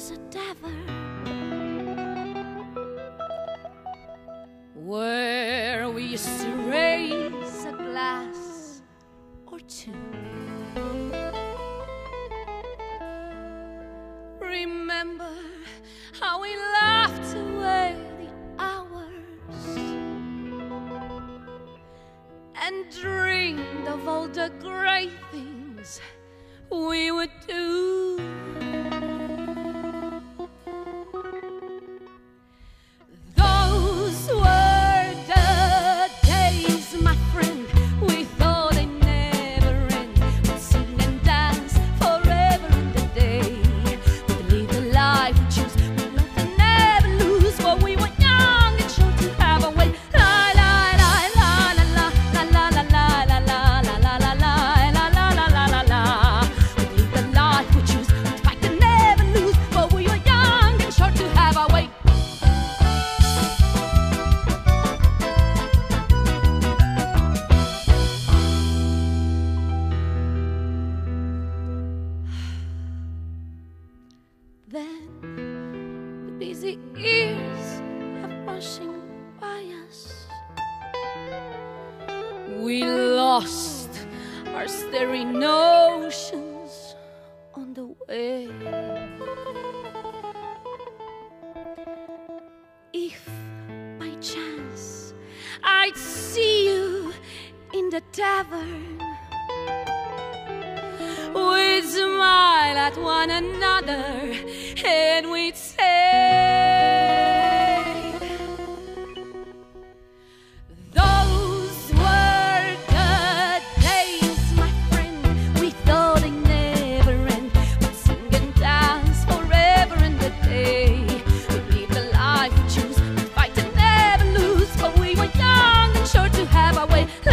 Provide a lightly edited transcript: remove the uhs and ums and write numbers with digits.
was a tavern where we used to raise a glass or two. Remember how we laughed away the hours and dreamed of all the great things we would do. Those were the days, my friend. We thought they'd never end. We'd sing and dance forever and a day. We'd live the life we choose. We'd love and never lose. For we were young and sure to have a way. La la la la la la la la la la la la la la la la la la la. We'd live the life we choose. We'd fight and never lose. For we were young and sure to have our way. Then the busy years are rushing by us. We lost our staring notions on the way. If by chance I'd see you in the tavern, we'd smile at one another and we'd say, those were the days, my friend. We thought they'd never end. We'd sing and dance forever and a day. We'd live the life we choose. We'd fight and never lose. For we were young and sure to have our way.